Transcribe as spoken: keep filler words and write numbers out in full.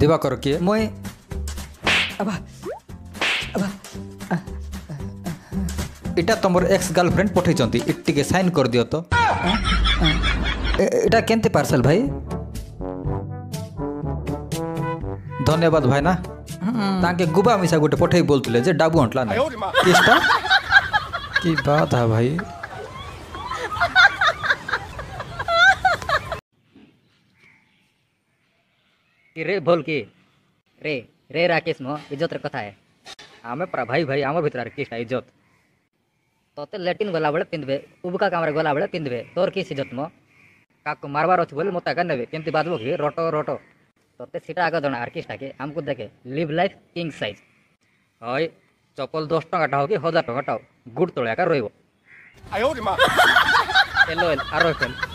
दिवाकर किए मुई अबा अबा इटा तमर एक्स गर्लफ्रेंड पठे चंती इट्टी के साइन कर दियो तो इटा केनते पार्सल भाई धन्यवाद भाई ना ताके गुबा मिसा गोटे पठे बोलतले जे डाबू हटला ना केसटा की बात है भाई रे बोल के रे रे राकेश मो इज्जत कथा है आमे पर भाई भाई आमर भितर किस इज्जत तोते लैट्रिन गला बेले पिंधबे उबका कमरे गला बेले पिंधबे तोर किस इज्जत मो काको मारबार अच्छे बोले मोता नेबे केमती बाजबो कि रोटो रोटो तोते सीटा आग जना आर्टिस्ट के आमको देखे लिव लाइफ किंग साइज हय चप्पल दस टका टाओ कि हजार टका टाओ गुड तोले का रोइबो आयो रे मा हेलो आरो